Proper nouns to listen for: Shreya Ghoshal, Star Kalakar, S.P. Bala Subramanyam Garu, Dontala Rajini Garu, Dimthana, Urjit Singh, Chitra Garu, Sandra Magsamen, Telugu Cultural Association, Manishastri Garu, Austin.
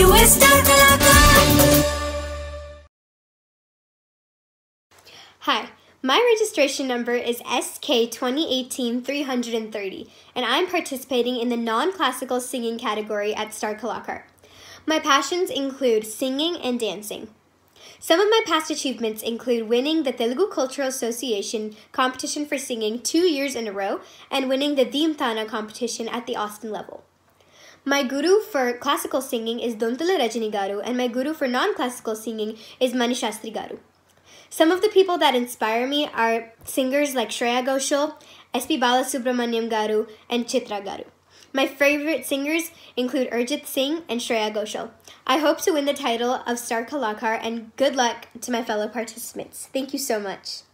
You are Star Kalakar. Hi, my registration number is SK2018-330 and I'm participating in the non-classical singing category at Star Kalakar. My passions include singing and dancing. Some of my past achievements include winning the Telugu Cultural Association competition for singing 2 years in a row and winning the Dimthana competition at the Austin level. My guru for classical singing is Dontala Rajini Garu, and my guru for non-classical singing is Manishastri Garu. Some of the people that inspire me are singers like Shreya Ghoshal, S.P. Bala Subramanyam Garu, and Chitra Garu. My favorite singers include Urjit Singh and Shreya Ghoshal. I hope to win the title of Star Kalakar, and good luck to my fellow participants. Thank you so much.